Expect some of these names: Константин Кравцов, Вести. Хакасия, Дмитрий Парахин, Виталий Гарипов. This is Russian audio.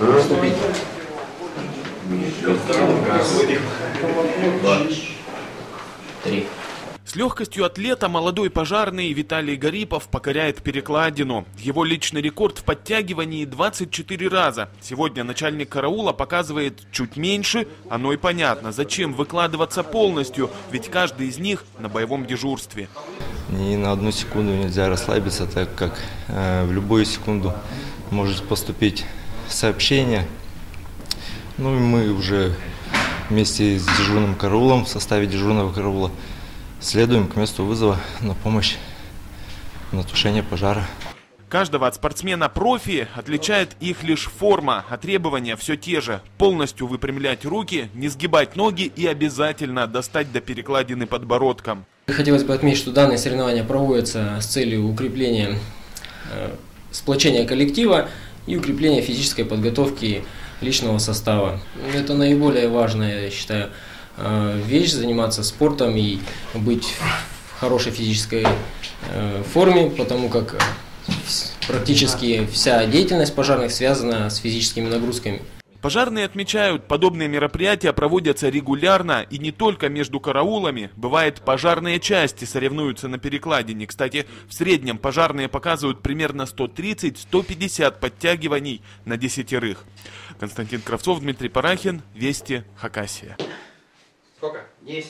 Наступить. Три. С легкостью атлета молодой пожарный Виталий Гарипов покоряет перекладину. Его личный рекорд в подтягивании 24 раза. Сегодня начальник караула показывает чуть меньше. Оно и понятно, зачем выкладываться полностью, ведь каждый из них на боевом дежурстве. Ни на одну секунду нельзя расслабиться, так как в любую секунду может поступить сообщение. Ну и мы уже вместе с дежурным караулом, в составе дежурного караула, следуем к месту вызова на помощь на тушение пожара. Каждого от спортсмена-профи отличает их лишь форма, а требования все те же. Полностью выпрямлять руки, не сгибать ноги и обязательно достать до перекладины подбородком. Хотелось бы отметить, что данные соревнования проводятся с целью укрепления сплочения коллектива и укрепления физической подготовки личного состава. Это наиболее важная, я считаю, вещь — заниматься спортом и быть в хорошей физической форме, потому как практически вся деятельность пожарных связана с физическими нагрузками. Пожарные отмечают, подобные мероприятия проводятся регулярно и не только между караулами. Бывает, пожарные части соревнуются на перекладине. Кстати, в среднем пожарные показывают примерно 130-150 подтягиваний на 10-рых. Константин Кравцов, Дмитрий Парахин, Вести, Хакасия. Сколько? 10.